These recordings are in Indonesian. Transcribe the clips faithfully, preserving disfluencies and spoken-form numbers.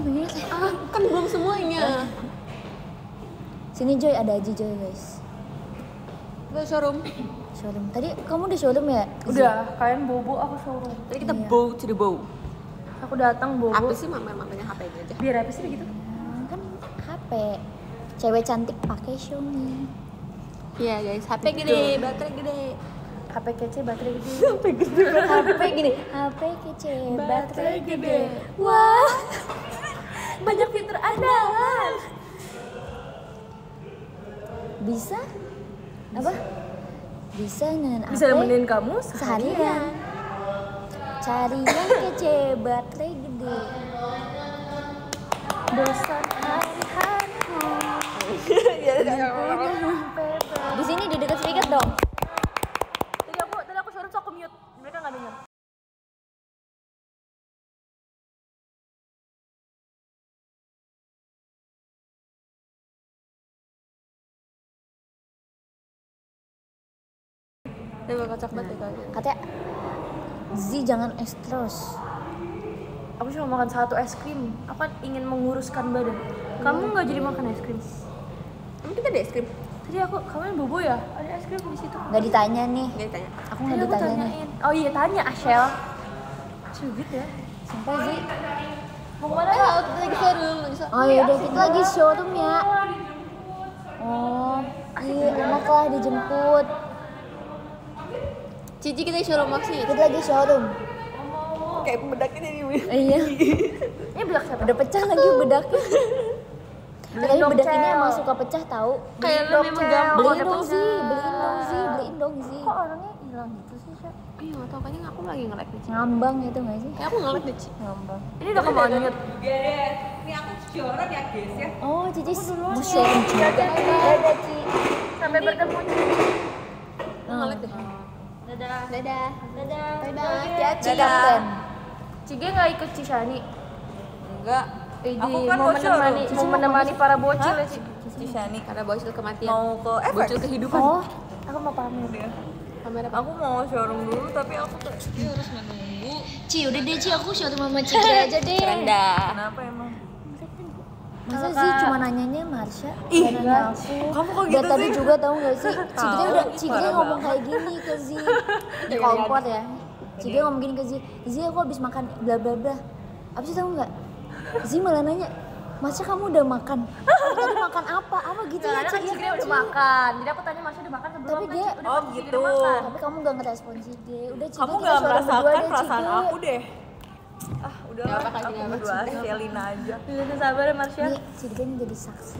bener kayak ah, kan belum semuanya. Ah. Sini Joy, ada Aji Joy guys. Udah showroom. Showroom. Tadi kamu udah showroom ya? Udah, kalian bobo aku showroom. Tadi kita iya. bow to the bow. Aku datang bobo. Apa sih mamanya H P aja? Biar apa sih begitu? Nah, kan H P. Cewek cantik pakai Xiaomi. Iya guys, H P gede, gitu. Baterai gede. H P kece, baterai gede. H P gede, H P gini. H P kece, baterai gede. Wah. Banyak fitur andalan. Bisa? Apa? Bisa dengan H P. Bisa nemenin kamu seharian. Cari yang kece, baterai gede. Bosan hari-harimu. Ya, di sini di dekat speaker dong. Kocak banget nah. Ya, katanya Zee jangan es terus. Aku cuma makan satu es krim. Aku ingin menguruskan badan. Kamu nggak jadi makan es krim? Kamu kita ada es krim. Tadi aku kamu yang bobo ya? Ada es krim di situ. Nggak ditanya nih. Nggak ditanya. Aku nggak ditanya. Oh iya tanya Ashel. Cubit ya. Sampai Zee. Mau kemana? Eh, kita lagi showroom. Oh iya udah kita lagi showroom ya. Oh iya enaklah dijemput. Cici kita showroom maksudnya? Kita lagi showroom. Kayak bedaknya ini. Iya. Ini bedak siapa? Udah pecah lagi bedaknya. Tapi bedak ini emang suka pecah tau. Kayak lu memang gampang. Beliin dong sih, beliin dong sih, beliin dong sih. Kok orangnya hilang gitu sih, Syak? Iya gak tau, kayaknya aku lagi nge-like deh Cici. Ngambang gitu gak sih? Kayak aku nge-like deh Cici. Ngambang. Ini udah kembali banget. Biar ya, ini aku jorok ya guys ya. Oh Cici musuh. Dadah Cici. Sampai bertemu Cici. Nge-like deh. Dadah. Dadah. Dadah. Dadah. Cici kapten. Cige nggak ikut Cishani? Enggak. Aku kan mau menemani, mau menemani para bocil ya Cishani karena bocil kematian. Mau ke F X? Bocil kehidupan. Oh, aku mau pamer ya. Pamer apa? Aku mau showroom dulu tapi aku tuh harus menunggu. Ci, udah deh Ci, aku showroom sama Cige aja deh. Rendah. Kenapa emang? Masa sih cuma nanyanya Marsha? Ih, nanya aku. Kamu kok gitu sih? Dan tadi juga tau gak sih? Cigre udah, Cigre ngomong kayak gini ke Zee. Di kompor ya. Cigre ngomong gini ke Zee. Zee aku abis makan bla bla bla. Abis itu tau gak? Zee malah nanya, Marsha kamu udah makan? Tadi makan apa? Apa gitu ya Cigre? Cigre udah makan. Jadi aku tanya Marsha udah makan sebelum makan. Tapi dia, oh gitu. Tapi kamu gak ngerespon Cigre. Udah Cigre kita suara berdua deh Cigre. Kamu gak merasakan perasaan aku deh. Ah, udah lah, aku berdua Selina aja. Bisa sabar ya, Marsha? Nih, Cigre jadi saksi.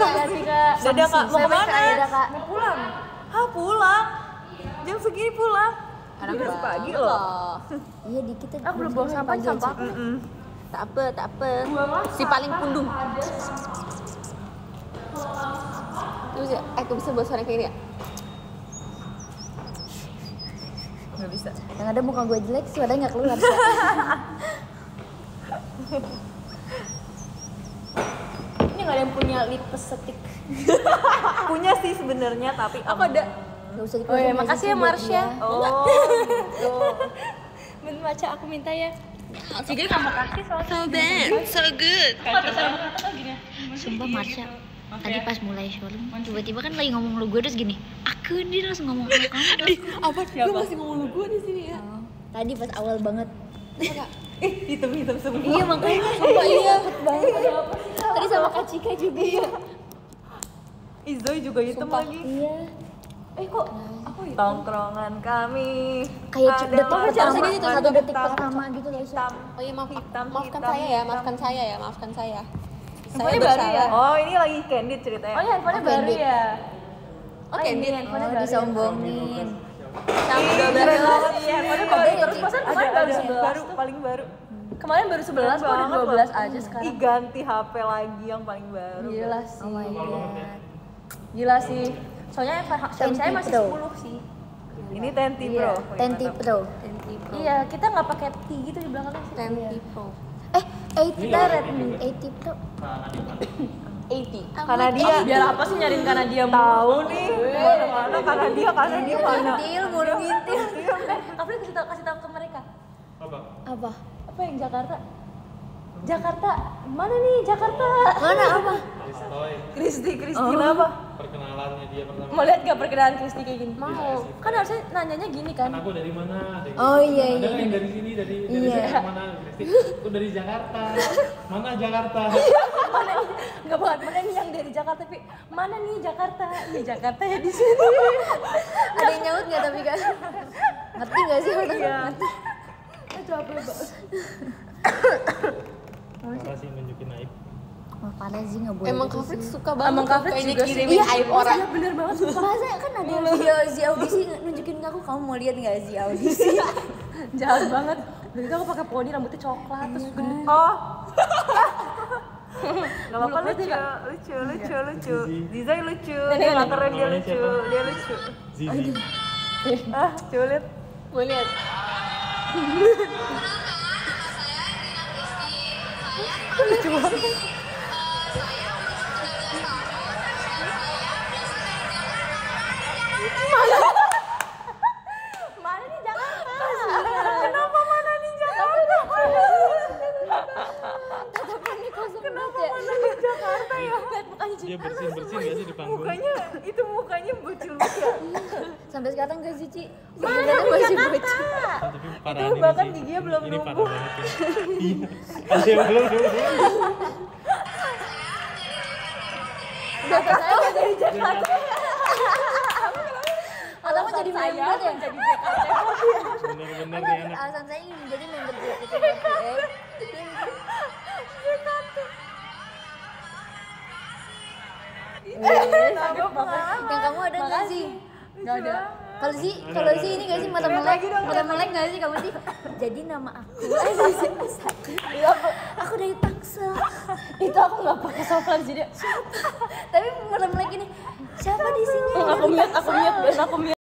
Saksi, Kak. Dadah, Kak. Mau kemana? Dadah, Kak. Mau pulang? Hah, pulang? Jam segini pulang? Anak udah pagi loh. Iya, dikit aja. Aku belum buang sampah, sampah. Tak apa, tak apa. Si paling pundung. Eh, aku bisa buat suara kayak ini ya? Nggak bisa. Yang ada muka gue jelek, suaranya nggak keluar. Ini nggak ada yang punya lipstick. Punya sih sebenarnya, tapi aku ada. Nggak usah dikeluarin. Oh ya, makasih ya Marsha. Oh. Oh. Bentar baca, aku minta ya. Jadi kamu kasih soalnya. So bad, so good. Sumpah Marsha. Tadi pas mulai showroom, tiba-tiba kan lagi ngomong lu gue terus gini. Aku dia langsung ngomong lu kamu. Apa? Gue masih ngomong lu gue di sini ya. Tadi pas awal banget. Eh, hitam-hitam semua. Iya makanya. Sumpah iya. Tadi sama Kak Cika juga ya. Izoy juga hitam lagi. Iya. Eh kok aku hitam? Tongkrongan kami. Kayak detik pertama gitu, satu detik pertama gitu guys. Oh iya maafkan saya ya, maafkan saya ya, maafkan saya. Saya bersalah. Ya? Oh, ini lagi candid ceritanya. Oh, handphonenya oh, baru ya. Oh, candid. Oh, disombongin. Kamu udah berani banget sih. Handphonenya baru terus pasan kemarin baru sebelas. Baru paling baru. Kemarin baru sebelas, kok udah dua belas aja sekarang. Ih, ganti H P lagi yang paling baru. Gila sih. Oh my god. Gila sih. Soalnya Xiaomi saya masih sepuluh sih. Ini sepuluh Pro. sepuluh Pro. Iya, kita nggak pakai T gitu di belakangnya sih. sepuluh Pro. Eh, delapan puluh Redmi delapan puluh Pro. delapan puluh. Karena dia biar apa sih nyariin karena dia tahu nih. Mana karena dia karena dia mana. Ngintil, mulu ngintil. Tapi kasih tahu kasih tahu ke mereka. Apa? Apa? Apa yang Jakarta? Jakarta, mana nih Jakarta? Mana apa? Kristoy. Kristi, Kristi oh. Apa? Perkenalannya dia pertama. Mau lihat gak perkenalan Kristi kayak gini? Mau. Kan harusnya nanyanya gini kan? Kan aku dari mana? Dari oh iya iya. Ada yang dari sini, dari dari iya. Mana? Kristi, aku dari Jakarta. Mana Jakarta? Mana nih? Enggak banget, mana nih yang dari Jakarta, tapi mana nih Jakarta? Iya Jakarta ya di sini. Ada yang nyaut nggak tapi kan? Ngerti nggak sih? Iya. Itu apa ya? Apa sih nunjukin aib? Wah panas sih nggak boleh. Emang Kafrik suka banget. Emang Kafrik juga kirimin aib orang. Iya bener banget. Masa kan ada video Zee audisi nunjukin ke aku, kamu mau lihat nggak Zee audisi? Jahat banget. Dulu aku pakai poni rambutnya coklat terus gendut. Oh. Gak apa-apa lucu, lucu, lucu, lucu. Ziza lucu, dia nggak keren dia lucu, dia lucu. Zizi. Ah, coba lihat. Mau lihat. Lucu banget. Mana? Mana nih Jakarta? Kenapa mana nih Jakarta? Kenapa mana nih Jakarta ya? Dia bersin-bersin gak sih di panggung? Mukanya, itu mukanya bocil-bocil. Sampai sekarang gak sih, Ci? Mana nih Jakarta? Itu bahkan giginya belum numbuh. Masih belum numbuh. Jakarta saya gak dari Jakarta. Alasan jadi saya ya? Jadi J K T. Bener-bener nih anak. Alasan saya ingin menjadi member J K T. Yang kamu ada nggak sih? Nggak ada. Kalau sih, kalau sih ini nggak sih mata melek, mata melek nggak sih kamu sih? Jadi nama aku, aku dari Tangsel. Itu aku nggak pakai sopan jadi. Tapi mata melek ini siapa di sini? Aku lihat, aku lihat, aku lihat.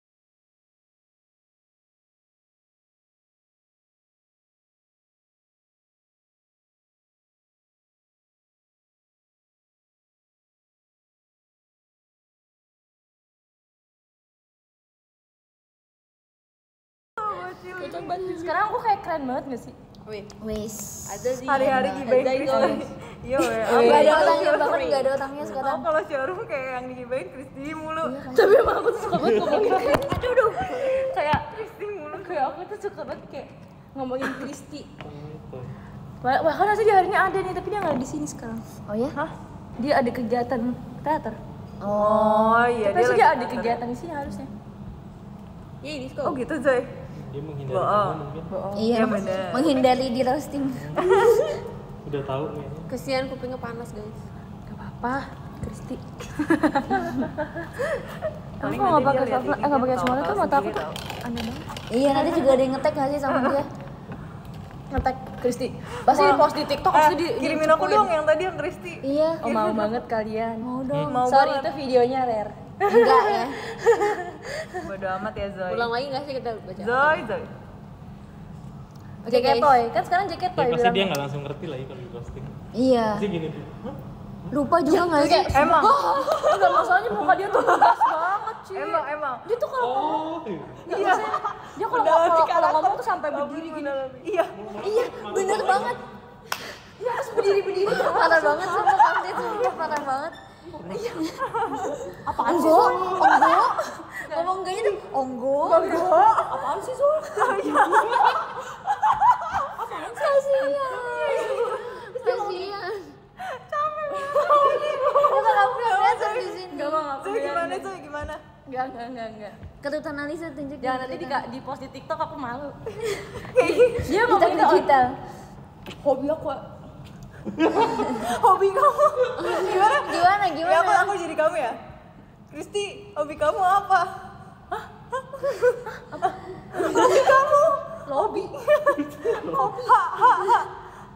Sekarang aku kayak keren banget gak sih? Wih, wis. Hari-hari gibain Kristi. Iya, nggak ada otangnya banget, nggak ada otangnya sekarang. Kalau showroom kayak yang digibain Kristi mulu. Tapi emang aku tuh suka banget ngomongin Kristi. Aduh, kayak Kristi mulu, kayak aku tuh suka banget kayak ngomongin Kristi. Wah, kan harusnya dia hari ini ada nih, tapi dia nggak di sini sekarang. Oh ya? Hah? Dia ada kegiatan teater. Oh iya. Tapi dia ada kegiatan di sini harusnya. Iya, di sekolah. Oh gitu, Zoy. Dia menghindari kamu mungkin. Iya, menghindari di roasting. Udah tahu nih. Kesian kupingnya panas, guys. Gak apa-apa, Kristi. Kamu nggak pakai softlens, nggak pakai softlens tuh mata aku tuh aneh banget. Iya, nanti juga ada yang ngetek nggak sih sama dia? Ngetek Kristi. Pasti di post di TikTok, pasti di kirimin aku dong yang tadi yang Kristi. Iya. Oh mau banget kalian. Mau dong. Sorry itu videonya rare. Enggak ya. Bodo amat ya Zoy. Ulang lagi nggak sih kita baca? Zoy, Zoy. Oke J K T, kan sekarang J K T ya, pasti dia nggak langsung ngerti lagi kalau di posting. Iya. Pasti gini tuh. Lupa juga nggak sih? Emang. Enggak masalahnya muka dia tuh lugas banget sih. Emang, emang. Dia tuh kalau ngomong. Iya. Dia kalau kalau ngomong tuh sampai berdiri gini. Iya. Iya, bener banget. Iya, harus berdiri-berdiri. Parah banget sama kamu itu, parah banget. Iya. Apaan sih? Onggo. Ngomong gayanya tuh onggo. Onggo. Apaan sih, Sul? Apaan sih? Kasihan. Kasihan. Capek banget. Enggak aku lihat di sini. Enggak mau aku. Gimana tuh? Gimana? Enggak, enggak, enggak, enggak. Ketutan Lisa tunjukin. Jangan nanti di post di TikTok aku malu. Dia mau minta digital. Hobi aku hobi kamu gimana? Gimana? Gimana? Ya aku, aku jadi kamu ya? Kristi, hobi kamu apa? Hah? Apa? Hobi kamu? Hobi? Hobi? Ha, ha, ha.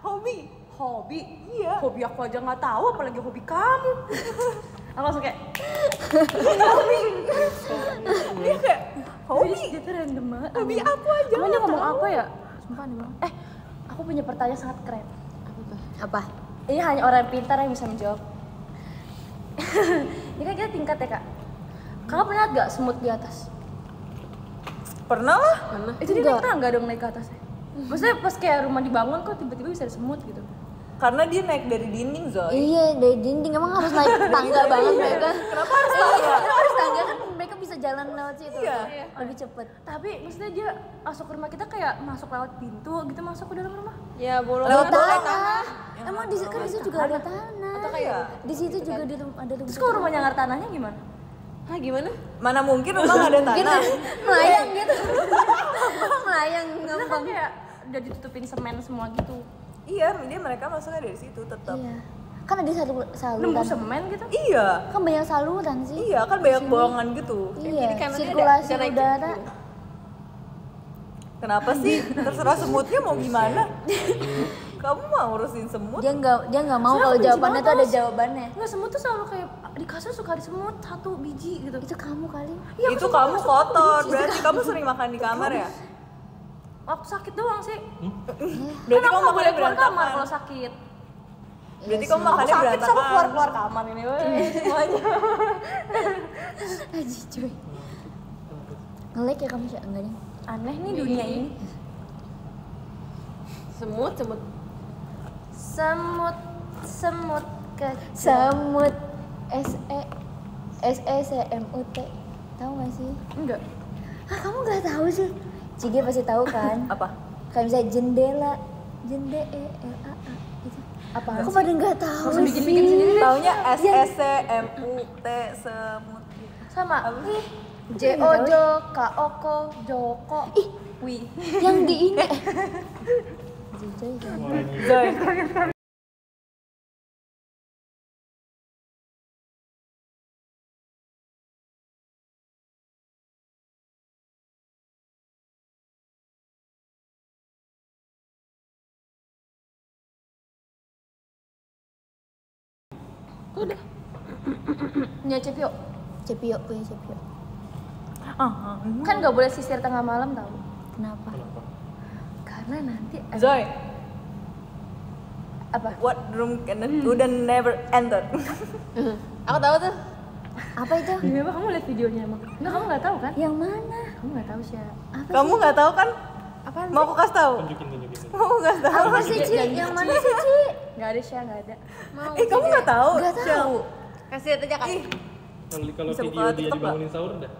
Hobi? Hobi? Iya hobi aku aja gak tahu, apalagi hobi kamu. Aku langsung kayak hobi. Dia kayak hobi? Itu random banget. Hobi aku aja gak tahu. Kamu aja ngomong apa ya? Sumpah nih bang. Eh, aku punya pertanyaan sangat keren. Apa? Ini hanya orang pintar yang bisa menjawab. Ini kan kita tingkat ya kak. Kakak pernah lihat gak semut di atas? Pernah lah. Itu dia naik tangga dong naik ke atasnya. Maksudnya pas kayak rumah dibangun kok tiba-tiba bisa ada semut gitu. Karena dia naik dari dinding, Zoy. Iya, dari dinding. Emang harus naik tangga banget mereka. Kenapa harus tangga? Harus tangga kan mereka bisa jalan lewat situ. Iya. Lebih cepet. Tapi maksudnya dia masuk ke rumah kita kayak masuk lewat pintu gitu masuk ke dalam rumah. Ya, bolong. Lewat tanah. Emang di kan di situ juga ada tanah. Atau kayak di situ juga ada rumah. Terus kalau rumah nyangkar tanahnya gimana? Hah, gimana? Mana mungkin rumah enggak ada tanah. Melayang gitu. Melayang ngambang. Kayak udah ditutupin semen semua gitu. Iya, dia mereka masuknya dari situ tetap. Iya. Kan ada satu saluran. Nembus semen gitu? Iya. Kan banyak saluran sih. Iya, kan banyak bolongan gitu. Iya. Jadi sirkulasi ada, udara. Gitu. Kenapa sih? Terserah semutnya mau gimana? Kamu mau ngurusin semut? Dia nggak, dia nggak mau kalau jawabannya tuh ada jawabannya. Nggak, semut tuh selalu kayak di kasur suka ada semut satu biji gitu. Itu kamu kali. Ya, itu kamu kotor. Berarti kamu sering makan di kamar ya? Waktu sakit doang sih. Hmm? Berarti kamu makannya keluar kamar kalau sakit. Berarti kamu makannya berantakan. Aku sakit sama keluar-keluar kamar ini. Semuanya. Aji cuy. Nge-like ya kamu sih? Enggak deh. Aneh nih dunia ini. Semut, semut. Semut, semut kecil. Semut. S E S E C M U T. Tahu gak sih? Enggak. Ah, kamu gak tahu sih? Cigi pasti tahu kan? Apa? Kayak misalnya jendela, jende e l a a gitu. Apa? Aku pada nggak tahu sih. Bikin-bikin sendiri. Taunya S S C M U T semut. Sama. J O J K O K Joko. Ih, wi. Yang di ini. Joy. Udah. Punya Cepio. Cepio punya Cepio. Ah, kan nggak boleh sisir tengah malam tau. Kenapa? Kenapa? Karena nanti ada... Zoy. Apa? What room can hmm. wouldn't never enter. Aku tahu tuh. Apa itu? Gimana kamu lihat videonya emang? Enggak, kamu nggak tahu kan? Yang mana? Kamu nggak tahu sih. Apa kamu nggak tahu kan? Apaan? Mau aku kasih tahu? Tunjukin, tunjukin. Mau aku kasih tahu? Apa sih, Ci? Yang mana sih, Ci? Gak ada, Cia, gak ada. Mau, eh, kamu gak tahu? Gak tahu. Kasih lihat aja, Kak. Kalau video dia dibangunin sahur udah?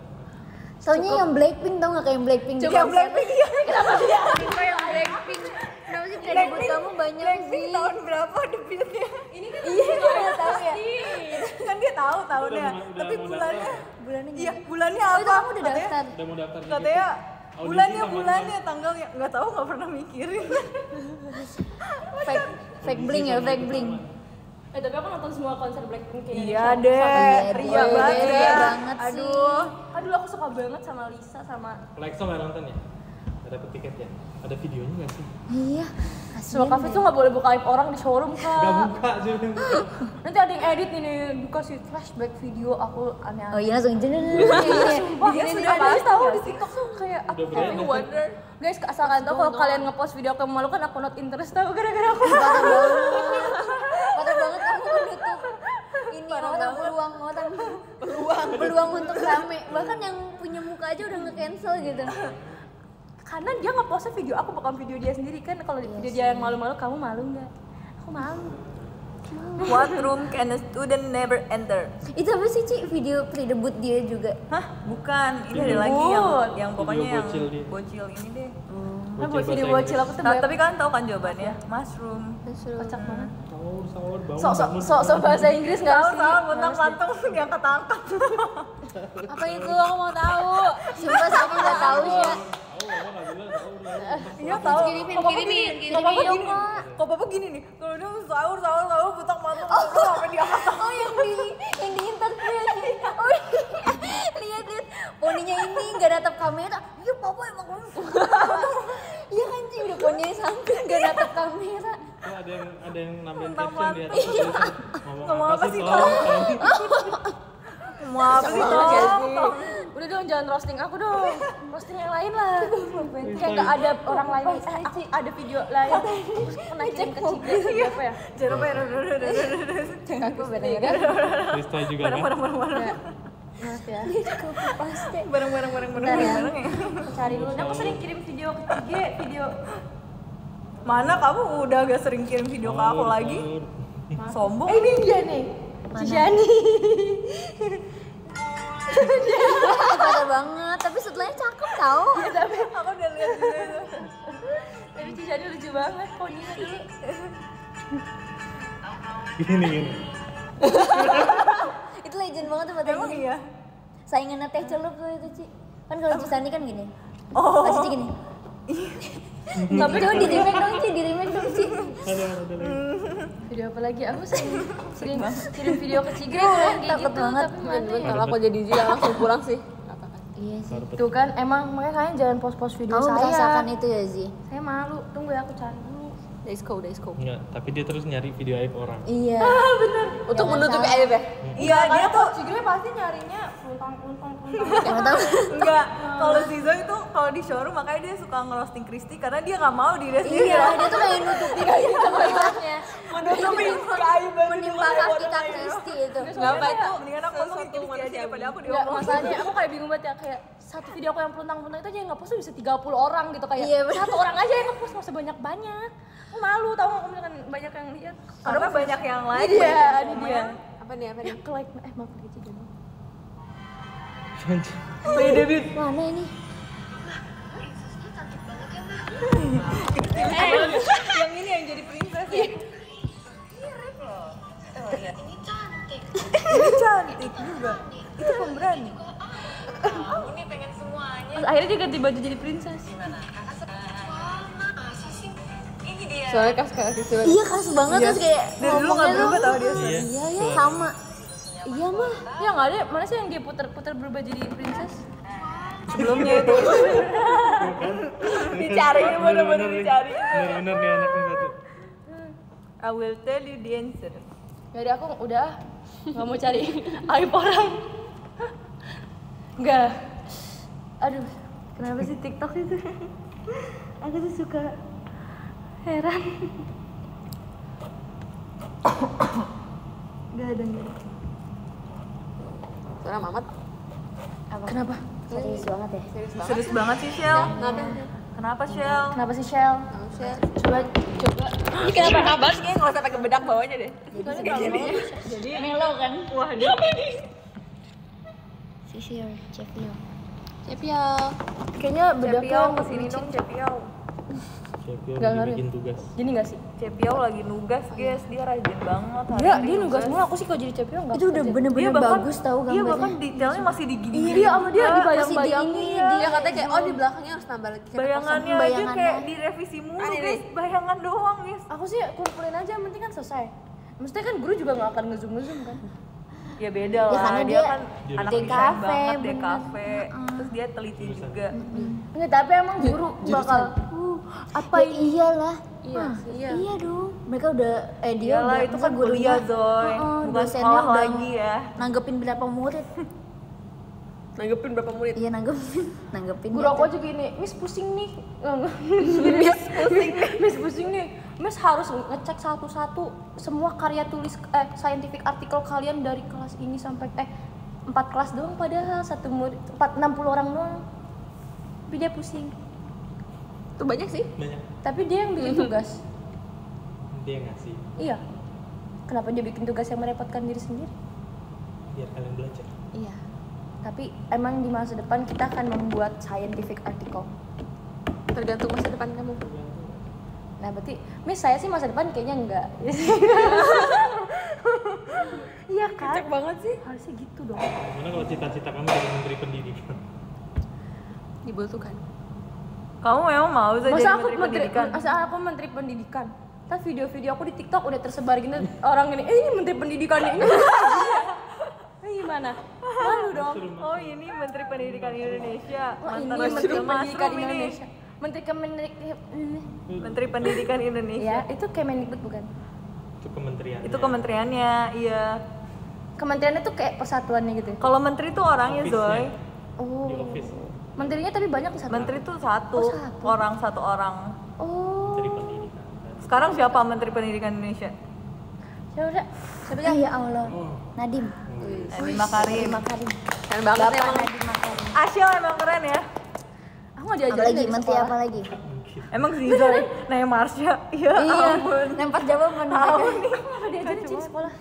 Taunya yang Blackpink, tau gak kayak yang Blackpink? Coba yang Blackpink, iya. Kenapa dia? Coba yang Blackpink. Kenapa sih kredibut kamu banyak sih? Blackpink tahun berapa debutnya? Ini kan tahun berapa? Iya, gak tau ya. Kan dia tahu tahunnya. Tapi bulannya... Bulannya gini? Iya, bulannya apa? Oh, itu kamu udah daftar? Udah mau daftar. Katanya... bulannya bulannya tanggalnya nggak tahu, nggak pernah mikirin. fake fake bling ya, fake bling. Eh tapi aku nonton semua konser Blackpink kayaknya. Iya deh, ria banget, ria banget sih. Aduh, aduh aku suka banget sama Lisa sama. Lexo nggak nonton ya? Ada tiket ya? Ada videonya nggak sih? Iya. Semua kafe tuh nggak boleh buka aib orang di showroom Kak. Nggak buka sih. Nanti ada yang edit nih, nih buka si flashback video aku aneh-aneh. Oh iya langsung jeneng. Dia sudah pasti tahu di TikTok tuh kayak aku really wonder. Guys asal kalian tahu kalau kalian ngepost video aku memalukan aku not interest tau gara-gara aku. Patah banget aku menutup ini orang peluang orang peluang peluang untuk rame. Bahkan yang punya muka aja udah nge-cancel gitu. Karena dia nge-post video aku bukan video dia sendiri kan. Kalau yes, video dia yang malu-malu, kamu malu nggak? Aku malu. Oh. What room can a student never enter? Itu apa sih Ci? Video pre-debut dia juga? Hah? Bukan. Ini video ada lagi yang yang pokoknya yang bocil, bocil ini deh. Hmm. Nah, bocil bocil, bocil aku tuh. Nah, tapi kalian tahu kan jawabannya? Mushroom. Kocak banget. Tahu, sahur, bangun. Sok sok sok so bahasa Inggris nggak sih? Tahu, mentang-mentang yang ketangkap. Apa itu? Aku mau tahu. Sumpah aku nggak tahu ya. Iya tahu. Kirimin, kirimin, kirimin. Kok papa gini nih? Kalau dia sahur, sahur, sahur, butak mata, aku sampai di atas. Oh yang di, yang di internet. Oh lihat lihat, poninya ini nggak natap kamera. Iya papa emang lucu. Iya kan sih udah poninya samping nggak natap kamera. Ada yang ada yang nambahin caption dia. Ngomong apa sih tolong? Ngomong apa sih tolong? Udah dong, jangan roasting aku dong. Roasting yang lain lah. Kayak gak ada orang lain. Eh, aku ada video lain. Aku pernah kirim ke Cigi apa ya? Jangan lupa ya, jangan aku bener-bener. Lista juga kan? Bareng-bareng-bareng. Maaf ya. Bareng-bareng-bareng-bareng-bareng ya. Aku cari dulu. Aku sering kirim video ke Cigi, video Mana kamu udah gak sering kirim video ke aku lagi? Sombong. Eh, ini dia nih. Ciani. Parah banget, tapi setelahnya cakep tau. Iya, tapi aku udah lihat video itu. Tapi Ciani lucu banget poninya dulu. Ini ini. Itu legend banget tuh. Emang iya? Saingannya teh celup tuh itu, Ci. Kan kalau Ciani kan gini. Oh. Cici gini. Tapi dong di remake dong Ci, di remake dong Ci. Video apa lagi? Aku sering sering kirim video ke Cigre kan kayak gitu. Tapi mana kalau aku jadi dia langsung pulang sih. Iya sih. Tuh kan emang makanya kalian jangan post-post video saya. Kamu merasakan itu ya, Zi? Saya malu. Tunggu ya, aku cari dulu. Daisko, Daisko. Enggak, tapi dia terus nyari video aib orang. Iya. Ah, benar. Untuk menutupi aib ya. Iya, dia tuh Cigre pasti nyarinya untang-untang. Enggak, kalau Zizo itu kalau di showroom makanya dia suka ngerosting Kristi karena dia nggak mau diri sendiri. Iya, dia tuh kayak nutupi gitu kayaknya. Menutupi keaiban. Menimpakan kita Kristi itu. Enggak apa itu. Mendingan aku ngomongin manusia daripada aku diomongin. Masalahnya aku kayak bingung banget ya, kayak satu video aku yang peluntang-peluntang itu aja yang nge-post bisa tiga puluh orang gitu kayak. Satu orang aja yang nge-post enggak sebanyak-banyak. Aku malu tahu aku misalkan banyak yang lihat. Karena banyak yang like. Iya, dia. Apa nih? Apa nih? Like eh maaf gitu dulu. Play David. Mana ini? Princessnya cantik banget ya, Mbak. Yang ini yang jadi princess ya? Mirip loh. Oh iya, ini cantik. Ini cantik juga. Itu pemberani. Aku nih pengen semuanya. Akhirnya dia ganti baju jadi princess. Gimana? Kakak masa sih? Ini dia. Soalnya khas-khas banget. Iya, khas banget terus kayak dari dulu nggak berubah tau dia. Iya, iya sama. Iya mah, ya nggak ada. Mana sih yang dia puter-puter berubah jadi princess? Sebelumnya itu. Dicari, bener-bener dicari. Bener-bener nih anaknya satu. I will tell you the answer. Gak ada, aku udah nggak mau cari aib orang. Enggak. Aduh, kenapa sih TikTok itu? Aku tuh suka heran. Gak ada nih. Orang amat. Kenapa? Serius banget ya? Serius banget, Serius banget sih Shell. Kenapa? Kenapa Shell? Kenapa sih Shell? Coba, coba. Ini kenapa kabar sih? Nggak usah pakai bedak bawahnya deh. Jadi, jadi melo kan? Wah, dia. Sisi ya, Cepio. Cepio. Kayaknya bedaknya kesini dong Cepio. Cepio lagi bikin tugas. Gini nggak sih? Cepio lagi nugas guys, dia rajin banget. Iya, dia nugas mulu. Aku sih kalau jadi Cepio nggak. Itu udah bener-bener bagus tau gambarnya. Iya bahkan detailnya masih digini. Iya sama dia dibayang-bayangin. Dia katanya kayak oh di belakangnya harus nambah lagi. Bayangannya aja kayak direvisi mulu guys, bayangan doang guys. Aku sih kumpulin aja, yang penting kan selesai. Maksudnya kan guru juga nggak akan ngezoom-ngezoom kan? Ya beda lah, dia kan anak desain banget, dia kafe. Terus dia teliti juga. Enggak, tapi emang guru bakal apa ya, iyalah iya, ah, iya iya dong mereka udah eh dia iyalah, udah, itu kan kuliah Zoy oh, bukan sekolah lagi ya nanggepin berapa murid nanggepin berapa murid iya nanggepin nanggepin guru aku aja gini miss pusing nih miss pusing miss pusing nih miss harus ngecek satu-satu semua karya tulis eh scientific artikel kalian dari kelas ini sampai eh empat kelas doang padahal satu murid empat enam puluh orang doang tapi dia pusing. Itu banyak sih, banyak. Tapi dia yang bikin tugas. Dia ngasih. Iya. Kenapa dia bikin tugas yang merepotkan diri sendiri? Biar kalian belajar. Iya. Tapi emang di masa depan kita akan membuat scientific article. Tergantung masa depan kamu. Nah berarti, Miss saya sih masa depan kayaknya enggak. Iya kan? Kocak banget sih. Harusnya gitu dong. Gimana kalau cita-cita kamu jadi menteri pendidikan? Dibutuhkan. Kamu memang mau jadi menteri pendidikan? Masa aku menteri pendidikan? Tapi video-video aku di TikTok udah tersebar gitu orang ini, eh ini menteri pendidikan ini gimana? Malu dong. Oh ini menteri pendidikan Indonesia. Mantan menteri pendidikan Indonesia. Menteri Kemendikbud. Menteri pendidikan Indonesia. Itu Kemendikbud bukan? Itu kementerian. Itu kementeriannya, iya. Kementeriannya tuh kayak persatuannya gitu. Kalau menteri tuh orangnya Zoy. Oh. Menterinya tapi banyak satu. Menteri tuh satu, oh, satu orang satu orang. Oh. Menteri Pendidikan. Sekarang siapa Menteri Pendidikan Indonesia? Siapa? Siapa ya? Ya Allah. Oh. Nadiem. Nadiem Makarim. Makarim. Keren banget emang Nadiem Makarim. Asyol emang keren ya. Aku mau diajarin. Apalagi menteri apa lagi? Emang sih Zoe nanya Marsha. Ya, iya, lempar jawaban. Tahu nih, nggak diajarin di sekolah.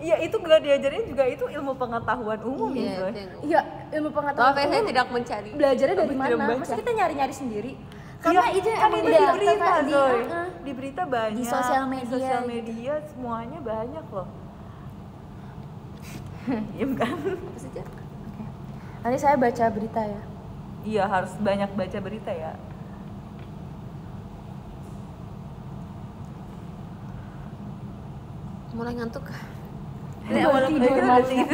Iya, itu nggak diajarin juga, itu ilmu pengetahuan umum gitu. Iya, iya, ilmu pengetahuan. Tapi saya tidak mencari. Belajarnya dari mana? Masa kita nyari-nyari sendiri? Karena ya, itu kan itu di berita Zoe, di berita banyak, di sosial media, sosial media semuanya banyak loh. Iya kan? Nanti saya baca berita ya. Iya, harus banyak baca berita ya. Mulai ngantuk. Ini awal tidur Marsha.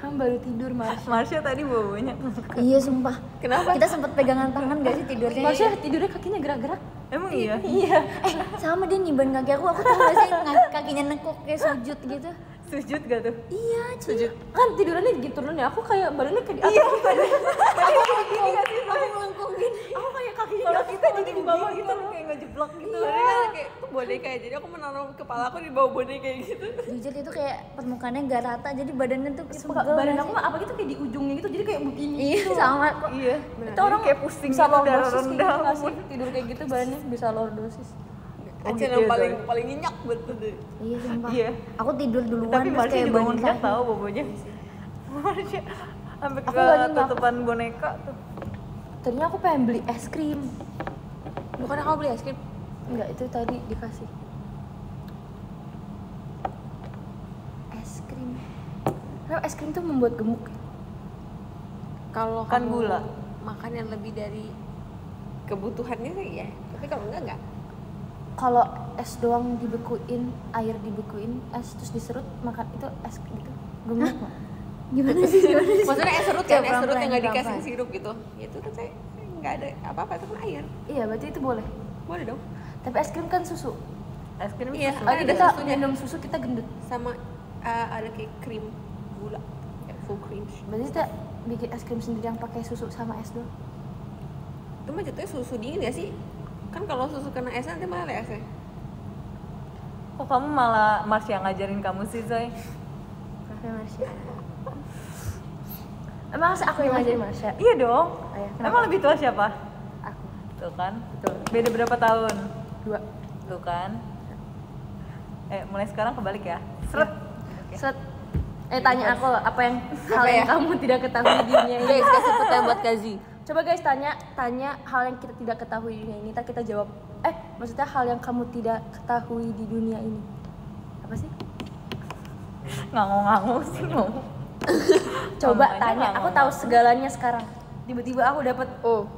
Ham baru tidur Marsha. Marsha tadi bau-baunya. Iya sumpah. Kenapa? Kita sempat pegangan tangan gak sih tidurnya? Marsha tidurnya kakinya gerak-gerak. Emang iya? Iya. Eh sama dia nyimban kaki aku. Aku tuh gak sih kakinya nekuk kayak sujud gitu. Sujud gak tuh? Iya, sujud. Kan tidurannya gitu turun ya. Aku kayak badannya kayak di atas. Iya, tadi. Tadi kayak gini enggak sih? Aku melengkung gini. Aku kayak kakinya kalau kita jadi di bawah gitu kayak ngejeblok gitu. Iya, kayak boneka. Jadi aku menaruh kepala aku di bawah boneka kayak gitu. Jujur itu kayak permukaannya enggak rata. Jadi badannya tuh kayak badan aku apa gitu kayak di ujungnya gitu. Jadi kayak begini gitu. Iya, sama. Iya. Itu orang kayak pusing sama darah rendah. Tidur kayak gitu badannya bisa lordosis. Acil yang paling paling nyenyak betul deh. Iya sumpah. Iya. Aku tidur duluan tapi Marsha juga nyenyak tau bobonya. Marsha sampai ke tutupan boneka tuh. Tadinya aku pengen beli es krim. Bukan aku beli es krim. Enggak, itu tadi dikasih. Es krim. Karena es krim tuh membuat gemuk. Kalau kan gula makan yang lebih dari kebutuhannya sih ya. Tapi kalau enggak enggak. Kalau es doang dibekuin, air dibekuin, es terus diserut, makan itu es gitu. Gemuk. Hah? Gimana sih? Gimana sih? Maksudnya es serut kan, es serut yang enggak dikasih sirup gitu. Itu kan saya enggak ada apa-apa, itu kan air. Iya, berarti itu boleh. Boleh dong. Tapi es krim kan susu. Es krim iya, susu. Ada kita minum susu kita gendut sama uh, ada kayak krim gula, kayak full cream. Berarti kita bikin es krim sendiri yang pakai susu sama es doang. Itu mah jatuhnya susu dingin ya sih? Kan kalau susu kena es nanti malah esnya. Kok kamu malah Marsha ngajarin kamu sih Zoe? Kafe Marsha. Emang aku yang ngajarin Marsha? Iya dong. Oh, ya. Emang lebih tua siapa? Aku. Tuh kan? Betul. Beda berapa tahun? Dua. Tuh kan? Eh mulai sekarang kebalik ya. Seret. Okay. Seret. Eh tanya aku apa yang hal yang kamu tidak ketahui di dunia ini? Guys kasih pertanyaan buat Kazi. Coba guys tanya tanya hal yang kita tidak ketahui di dunia ini, kita, kita jawab. Eh, maksudnya hal yang kamu tidak ketahui di dunia ini. Apa sih? Ngangong-ngangong sih ngomong. Coba ngangong tanya, ngangong. Aku tahu segalanya sekarang. Tiba-tiba aku dapat oh.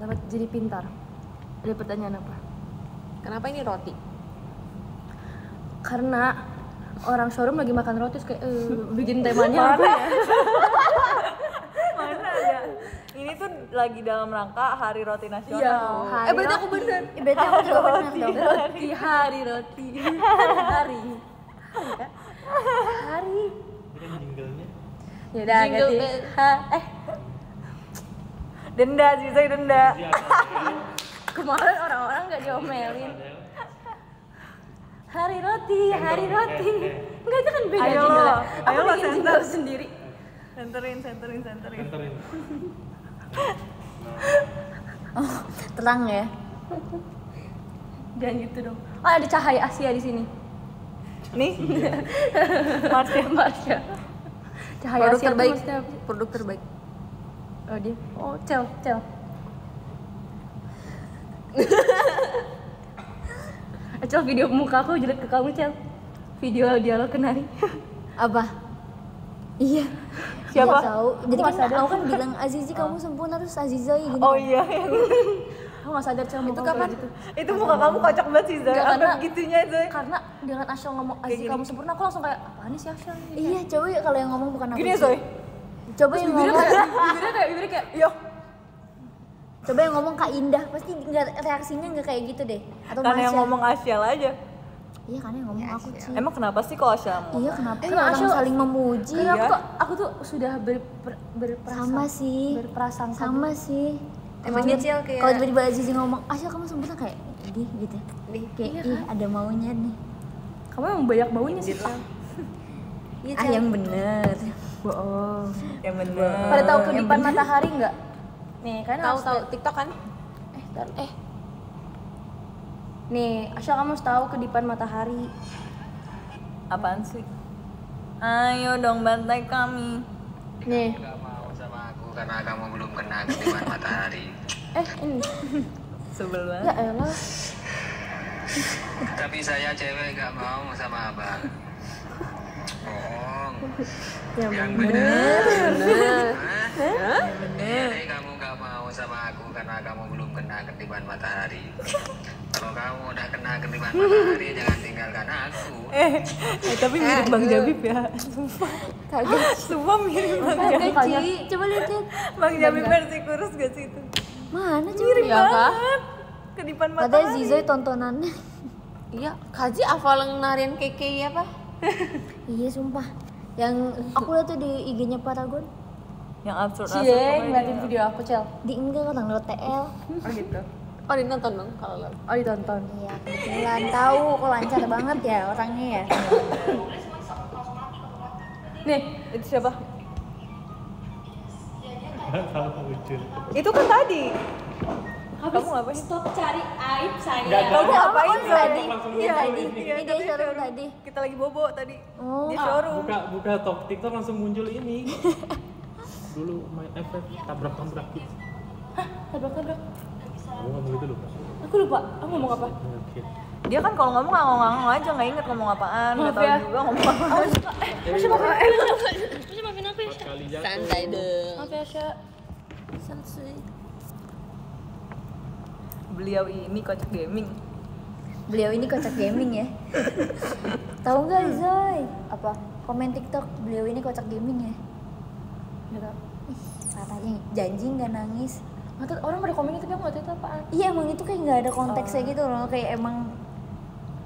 Dapat jadi pintar. Ada pertanyaan apa? Kenapa ini roti? Karena orang showroom lagi makan roti kayak eh, bikin temanya apa ya? Mana ya? Ini tuh lagi dalam rangka Hari Roti Nasional. Ya, hari eh berarti aku bener. Eh, berarti aku juga bener dong. Roti, hari roti. Hari. Hari. Ini jinglenya. Ya udah ganti. Ha, eh. Denda sih, saya denda. Kemarin orang-orang enggak diomelin. Hari roti, hari roti. Enggak itu kan beda jingle. Ayo lo senter sendiri. Senterin, senterin, senterin. Senterin. Oh, terang ya. Dan gitu dong. Oh, ada cahaya Asia di sini. Nih. Marsha, Marsha. Cahaya produk Asia terbaik. Produk terbaik. Oh, dia. Oh, cel, cel. Cel video muka aku jelek ke kamu, Cel. Video dialog kenari. Apa? Iya. Siapa? Tahu. Jadi kan aku kan bilang Azizi kamu sempurna terus Azizai gitu. Oh iya. Aku enggak sadar cuma itu kapan? Itu muka kamu kocak banget sih, Zai. Apa begitunya, Zai? Karena dengan Asyal ngomong Azizi kamu sempurna, aku langsung kayak apaan sih Asyal ini? Iya, coba kalau yang ngomong bukan aku. Gini, Zai. Coba yang ngomong. Bibirnya kayak bibirnya kayak yo. Coba yang ngomong Kak Indah, pasti enggak reaksinya enggak kayak gitu deh. Atau Karena yang ngomong Asyal aja. Iya kan yang ngomong ya, aku sih. Emang kenapa sih kalau Asyal ngomong? Iya kenapa? Eh, orang Asyal saling memuji. Iya. Aku, tuh, aku tuh sudah ber, ber, berprasangka. Sama sih. Berprasangka. Sama sih. Emang kecil kayak. Kalau tiba-tiba Azizi ngomong, Asyal kamu sempurna kayak dih gitu. Dih. Kayak iya, ih kan? Ada maunya nih. Kamu emang banyak maunya sih. Iya. Ah yang bener. Bohong. Yang bener. Pada tahu kedipan matahari nggak? Nih kan. Tahu-tahu TikTok kan? Eh dan eh nih asal kamu tahu kedipan matahari. Apaan sih? Ayo dong bantai kami. Nih. Gak mau sama aku karena kamu belum kena kedipan matahari. Eh ini sebelah. Ya elah. Tapi saya cewek gak mau sama abang. Bohong. Yang, yang bener. Bener. Hah? Jadi kamu gak mau sama aku karena kamu belum kena kedipan matahari. Kalau kamu udah kena kedipan matahari jangan tinggalkan aku. Eh, eh tapi mirip Bang Jabib ya. Sumpah. Kaget. Sumpah mirip Bang Jabib. Coba lihat. Bang Jabib versi kurus gak sih itu? Mana coba? Mirip banget. Kedipan matahari. Ada Zizoy tontonannya. Iya, Kaji hafal narian keke ya, Pak? Iya, sumpah. Yang aku lihat tuh di I G-nya Paragon. Yang absurd-absurd. Iya, ngeliatin video aku, Cel. Di enggak kan lewat T L. Oh gitu. Oh, ditonton dong kalau lewat. Oh, ditonton. Iya, kebetulan tahu kok lancar banget ya orangnya ya. Nih, itu siapa? Itu kan tadi. Kamu ngapain? Stop cari aib saya. Kamu ngapain tadi? Iya tadi. Ini dia showroom tadi. Kita lagi bobo tadi. Oh. Di showroom. Buka buka top TikTok langsung muncul ini. Dulu main F F tabrak-tabrak. Hah? Tabrak-tabrak? Aku ngomong gitu lupa. Aku lupa. Aku ngomong apa? Dia kan kalau ngomong ngangong-ngangong aja, nggak inget ngomong apaan. Nggak tahu juga ngomong apa. Masih maafin. Masih maafin apa? Santai deh. Maaf ya, Sya. Santai. Beliau ini kocak gaming. Beliau ini kocak gaming ya. Tahu nggak Zoy? Apa? Komen TikTok beliau ini kocak gaming ya. Nggak tahu. Ih, katanya janji nggak nangis. Nggak orang pada komen itu dia nggak tahu apaan. Iya emang itu kayak nggak ada konteksnya oh. gitu loh. Kayak emang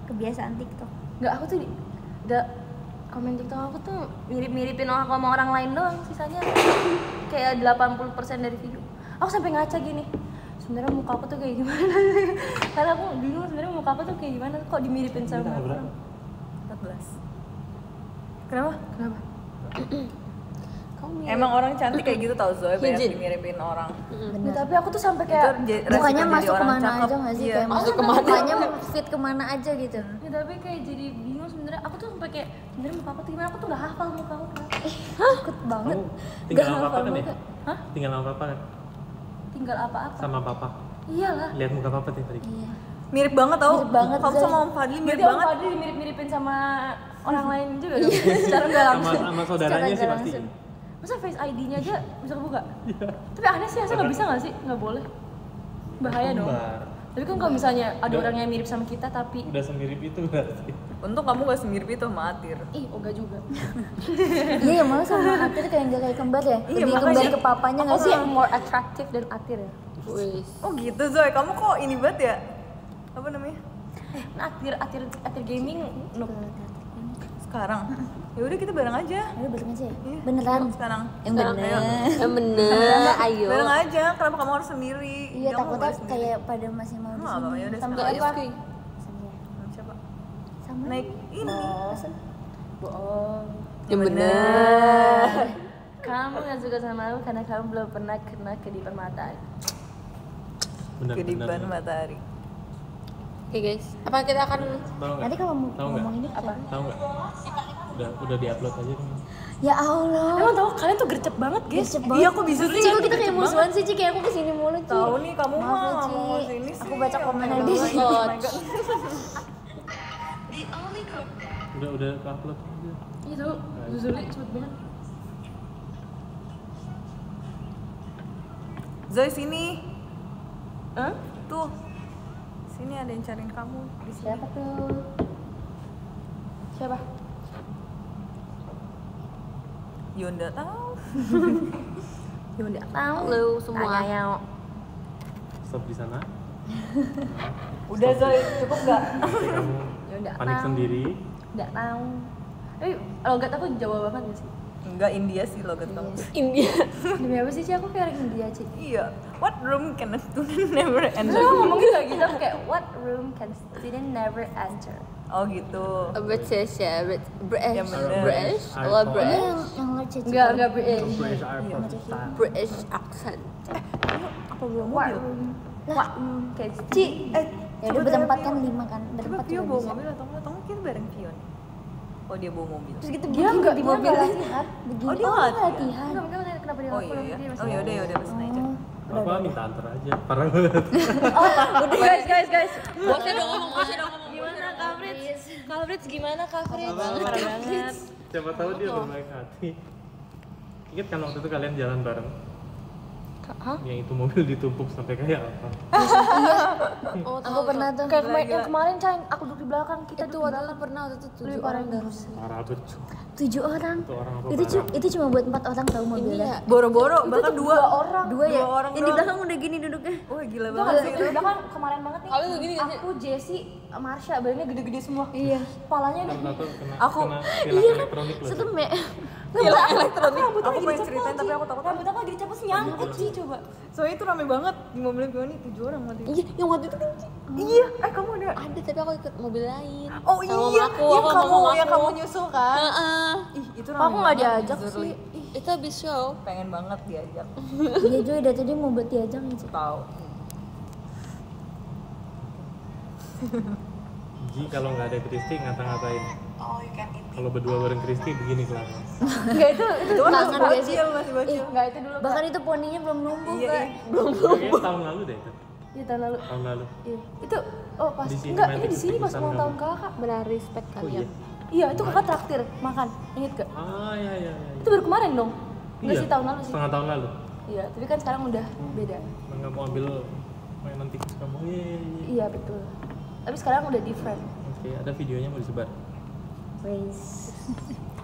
kebiasaan TikTok. Nggak aku tuh nggak komen TikTok aku tuh mirip-miripin orang sama orang lain doang. Sisanya kayak delapan puluh persen dari video. Aku sampai ngaca gini. Sebenarnya muka aku tuh kayak gimana? Karena aku bingung sebenarnya muka aku tuh kayak gimana? Kok dimiripin sama aku? empat belas. Kenapa? Kenapa? Emang orang cantik kayak gitu tau Zoe banyak dimiripin orang. Bener. Tapi aku tuh sampai kayak mukanya masuk kemana cakep. Aja nggak sih? Yeah. Kayak masuk kemana? Mukanya fit kemana aja gitu. Ya, tapi kayak jadi bingung sebenarnya. Aku tuh sampai kayak sebenarnya muka aku tuh gimana? Aku tuh nggak hafal muka aku. Eh, takut banget. Tinggal hafal muka. Hah? Tinggal apa-apa kan? Tinggal apa-apa sama papa. Iyalah. Lihat muka papa tadi. Iya. Mirip banget tau. Kamu sama Om Fadli mirip banget. Om Fadli mirip-miripin sama orang lain juga kan? Secara enggak langsung. Sama, sama saudaranya sih pasti. Masa face I D-nya aja bisa kebuka? Iya. Tapi aneh sih, masa nggak bisa nggak sih? Nggak boleh. Bahaya dong. Tapi kan kalau misalnya ada orang yang mirip sama kita tapi udah semirip itu berarti. Untung kamu gak semirip itu sama Atir. Ih, Oga juga. Iya, malah sama Atir kayak enggak kayak kembar ya. Lebih iya, kembar ke papanya enggak sih? More attractive dan Atir ya. Wih. Oh gitu Zoe, kamu kok ini banget ya? Apa namanya? Eh, Atir, Atir, Atir Gaming. Nuk. Sekarang. Ya udah kita bareng aja. Ayo bareng aja. Ya? Beneran. Sekarang. Yang bener. Yang bener. Ayo. Bareng aja. Kenapa kamu harus sendiri? Iya, takutnya kayak pada masih mau di sini. Sama Rizky. Siapa? Sama. Naik ini. Bohong. Yang bener. Kamu gak suka sama aku karena kamu belum pernah kena kedipan matahari. Kedipan matahari. Oke guys. Apa kita akan nanti kalau ngomong ini apa? Tahu nggak? Udah, udah diupload aja kan? Ya Allah. Emang tau kalian tuh gercep banget guys. Iya aku bisa sih. Cik kita kayak musuhan sih Cik, aku kesini mulu Cik. Tahu nih kamu mah mau sini sih. Aku baca komen di sini. Udah udah upload aja. Iya tahu. Zuli cepet banget. Zoe sini. Hah? Tuh. Sini ada yang cariin kamu di sini. Siapa tuh? Siapa? Yunda tahu. Yunda tahu lu semua. Stop di sana. Udah Zoe, cukup enggak? Yunda tahu. Panik sendiri. Enggak tahu. Eh, logat aku Jawa banget enggak sih? Enggak, India sih logat kamu. India. Demi apa sih Ci? Aku kayak orang India, Ci. Iya. What room can a student never enter? Lu ngomongin lagi gitu kayak what room can student never enter? Oh gitu. British ya, British, British, lo British. Enggak, enggak British. British accent. Apa belum? Wah, kayak Ci. Eh, ya udah berempat kan, lima kan. Berempat juga bawa mobil atau enggak? Atau mungkin bareng Pion. Oh, dia bawa mobil. Terus gitu dia enggak di mobil latihan. Oh, dia latihan. Kenapa dia lakukan? Oh, ya udah, ya udah pesan aja. Bapak minta antar aja. Parah banget. Oh, guys, guys, guys. Bosnya udah ngomong, bosnya udah ngomong. Gimana Kak Frits? Kak Frits gimana Kak Frits? Parah banget. Siapa tahu dia bermain hati. Ingat kan waktu itu kalian jalan bareng? Hah? Yang itu mobil ditumpuk sampai kayak apa? Oh, aku pernah tuh. Kayak kemarin, yang kemarin Cang, aku duduk di belakang kita tuh adalah pernah waktu itu tujuh orang terus. Parah tuh. Tujuh orang. Itu itu cuma buat empat orang tahu mobilnya. Boro-boro bahkan dua orang. Dua ya. Yang di belakang udah gini duduknya. Wah, gila banget sih. Di belakang kemarin banget nih. Aku Jessie, Marsha, badannya gede-gede semua. Iya. Kepalanya udah. Aku iya elektronik loh. Setemnya. Gila elektronik. Aku pengen ceritain tapi aku takut. Rambut aku lagi dicapus nyangkut sih. Coba, soalnya itu rame banget di mobilnya Pioni, tujuh orang waktu itu. Iya, yang waktu itu kan oh. Iya, eh kamu ada? Ada, tapi aku ikut mobil lain. Oh iya, aku, iya aku, yang, kamu, yang kamu nyusul kan? Iya, uh-uh. Ih, itu rame aku gak diajak sih. Ih, itu habis show. Pengen banget diajak. Iya Joy, dari tadi mau buat diajak gak sih? Tau. Ji, kalau gak ada Kristi ngata-ngatain. Kalau berdua bareng Kristi begini kelakuan. Enggak itu itu masih bocil, masih bocil. Enggak itu dulu. Bahkan itu poninya belum numbuh, Kak. Iya, belum numbuh. Tahun lalu deh itu. Iya, tahun lalu. Tahun lalu. Iya. Itu oh pas enggak ini di sini pas ulang tahun Kakak. Benar respect kalian. Iya, itu Kakak traktir makan. Ingat enggak? Ah, iya iya iya. Itu baru kemarin dong. Enggak sih tahun lalu sih. Setengah tahun lalu. Iya, tapi kan sekarang udah beda. Enggak mau ambil mainan tikus kamu. Iya, betul. Tapi sekarang udah different. Oke, ada videonya mau disebar. Please.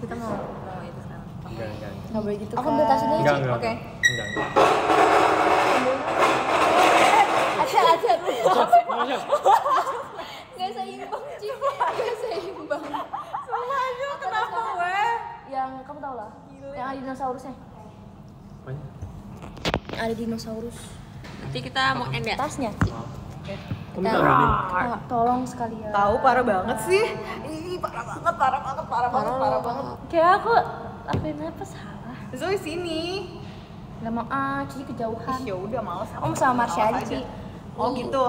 Kita mau mau itu sekarang. Enggak, enggak. Enggak boleh gitu. Aku minta tasnya aja. Oke. Enggak, enggak. Aja, aja dulu. Enggak seimbang, Ci. Enggak seimbang. Sama aja kenapa gue? Yang kamu tahu lah. Yang ada dinosaurusnya. Banyak. Yang ada dinosaurus. Nanti kita mau end ya. Tasnya, Ci. Kita tolong sekalian. Tahu parah banget sih. Parah banget, parah banget, parah banget, parah banget. Kayak aku, apaan apa salah? Zoe sini. Gak mau ah, Cici kejauhan. Ya udah males. Om sama Marsha aja, Ci. Oh gitu.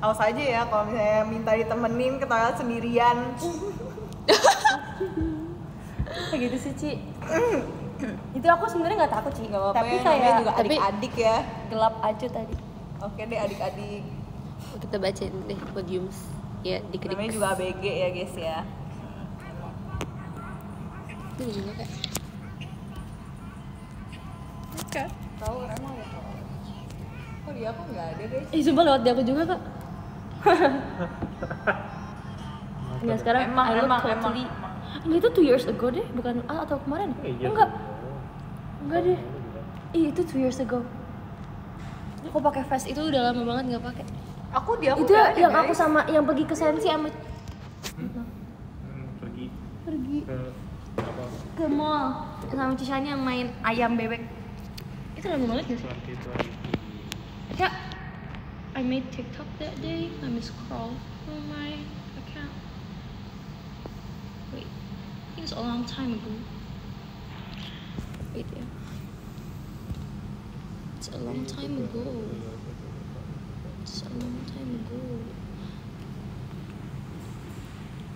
Awas aja ya kalau misalnya minta ditemenin ke toilet sendirian. Kayak gitu sih, Ci. Itu aku sebenarnya nggak takut, Ci. Tapi kayak juga adik-adik ya. Gelap aja tadi. Oke deh adik-adik. Kita bacain deh podiums. Ya, dikrik. Namanya juga A B G ya guys ya. Ini juga kayak. Oke. Tahu emang ya. Kok dia aku nggak ada guys? Ih sumpah lewat dia aku juga kak. Nggak sekarang. Emang emang emang. Ini itu two years ago deh, bukan ah atau kemarin? Eh, enggak. Enggak deh. Ih itu two years ago. Aku pakai vest itu udah lama banget nggak pakai. Aku dia itu ya, yang guys. Aku sama yang pergi ke Sensi sama hmm? Hmm, pergi pergi ke apa? Ke mall sama Cishanya main ayam bebek itu lama banget ya sih ya. I made TikTok that day. Let me scroll through my account. Wait, I think it's a long time ago. Wait ya, it's a long time ago. It's a long time ago.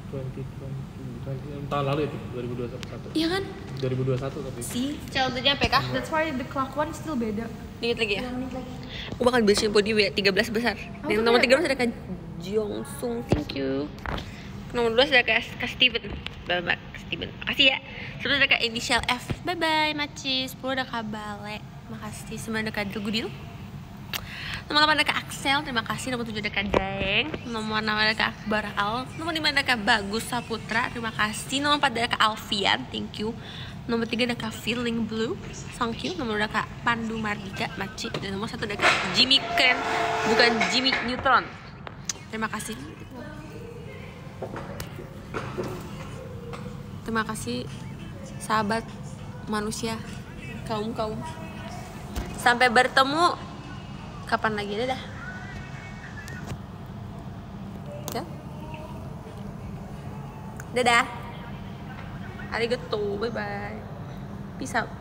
twenty twenty, tahun lalu itu dua ribu dua puluh satu. Iya kan? dua ribu dua puluh satu tapi. Si, childhood-nya P K. That's why the clock one still beda. Dikit lagi ya. Menit lagi. Aku bakal biasin podi tiga belas besar. Oh, yang nomor tiga belas ada Kak Jongsung. Thank you. Nomor dua belas ada Kak Steven. Bye bye Steven. Makasih ya. Sebelum ada Kak Inisial F. Bye bye Macis. sepuluh ada Kak Bale. Makasih. sembilan ada Kak Drugudil. Nomor delapan ada Kak Axel, terima kasih. Nomor tujuh ada Kak Daeng. Nomor enam ada Kak Akbar Al. Nomor lima ada Kak Bagus Saputra, terima kasih. Nomor empat ada Kak Alfian, thank you. Nomor tiga ada Kak Feeling Blue, thank you. Nomor dua ada Kak Pandu Mardika, Maci. Dan nomor satu ada Kak Jimmy Kren, bukan Jimmy Neutron. Terima kasih. Terima kasih sahabat manusia, kaum-kaum. Sampai bertemu. Kapan lagi ada dah? Ya? Dadah. Arigatou, bye bye. Peace out.